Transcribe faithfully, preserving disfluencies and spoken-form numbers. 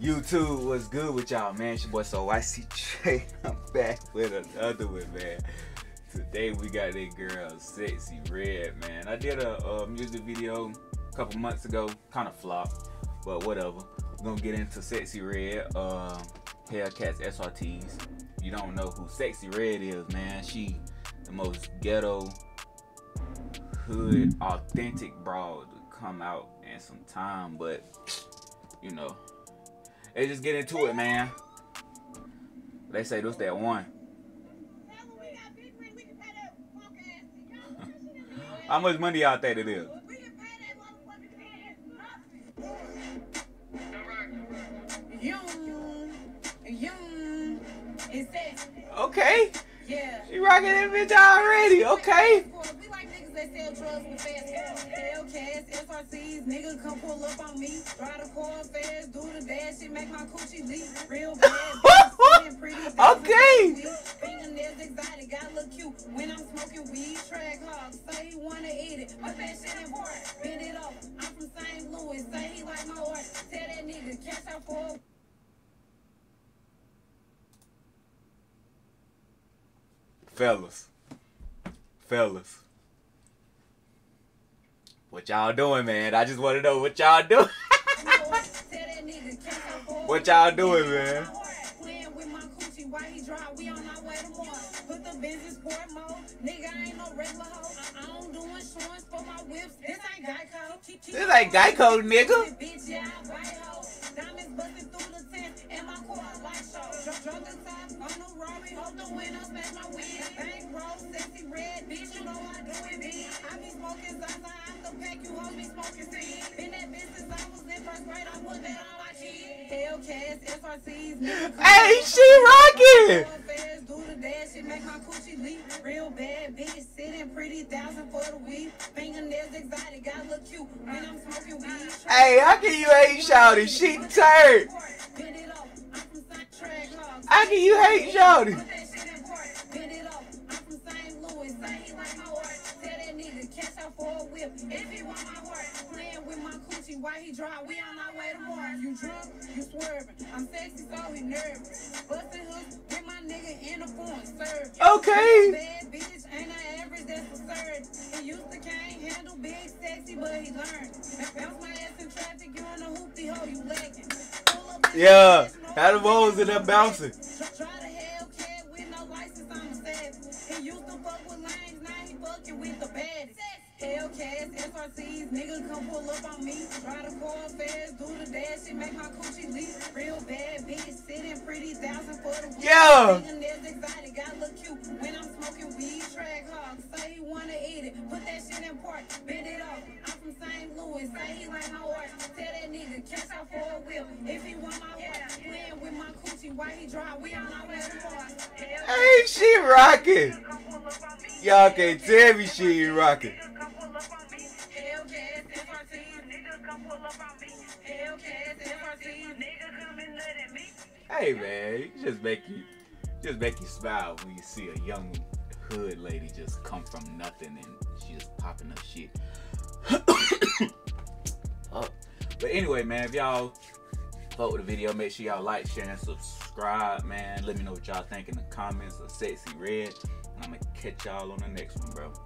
YouTube, what's good with y'all, man? It's your boy, so Y C J. I'm back with another one, man. Today we got that girl, Sexyy Red, man. I did a, a music video a couple months ago, kind of flopped, but whatever. We're gonna get into Sexyy Red, uh, Hellcats S R Ts. If you don't know who Sexyy Red is, man, she the most ghetto, hood, authentic broad to come out in some time, but you know. Let's just get into it, man. They say this that one. How much money y'all think it is? Okay. Yeah. She rocking that bitch already. Okay. We like niggas that sell drugs with fast Hellcats, S R Ts, nigga come pull up on me. Ride a car fast, do the dash, shit make my coochie leak. Real bad, pretty. Okay. Fingernails exotic, gotta look cute. When I'm smoking weed, track hogs, say he wanna eat it. But that shit important, bend it over. I'm from Saint Louis, say he like my art. Tell that nigga, catch out for a... Fellas, fellas, what y'all doing, man? I just want to know what y'all doing. What y'all doing, man? This ain't Guy Code, nigga. Diamonds busting through the tent and my quad light show. Drop the top on the Rory, hold the window, smash my weed. Bank roll, Sexyy Red, bitch, you know I do it, bitch. I be smoking Zaza, I'm the pack, you hold me smoking seed. Been that bitch since I was in first grade, I put that on my cheese. Hellcats, S R Ts, nigga. Hey, she rockin'! Do the dash, she make my coochie leak. Real bad bitch, sitting pretty, thousand for the weed. Fingernails exotic, I look cute when I'm smoking weed. Hey, how can you hate shouty? She turd. How can you hate shorty? Okay. He used to can't handle big sexy, but he learned. Bounce my ass in traffic, you on a hoopty hole, you lagging. Yeah, how the balls in that bouncing. Try the Hellcat with no license on the savage. He used to fuck with lanes, now he fucking with the baddest. Hellcats, S R Ts, nigga come pull up on me. Try the car fast, do the dash, shit make my coochie leak. Real bad bitch, sitting pretty, thousand for the week. Yeah. Say he like my horse. Tell that nigga, catch out for a whip. If he want my horse, playing with my coochie while he dry, we on our way to the park. Hey, she rockin'. Y'all can't tell me she ain't rockin'. Hey, man, you just make you, just make you smile when you see a young hood lady just come from nothing and she just popping up shit. Oh. But anyway, man, if y'all fuck with the video, make sure y'all like, share, and subscribe, man. Let me know what y'all think in the comments of Sexyy Red, and I'm gonna catch y'all on the next one, bro.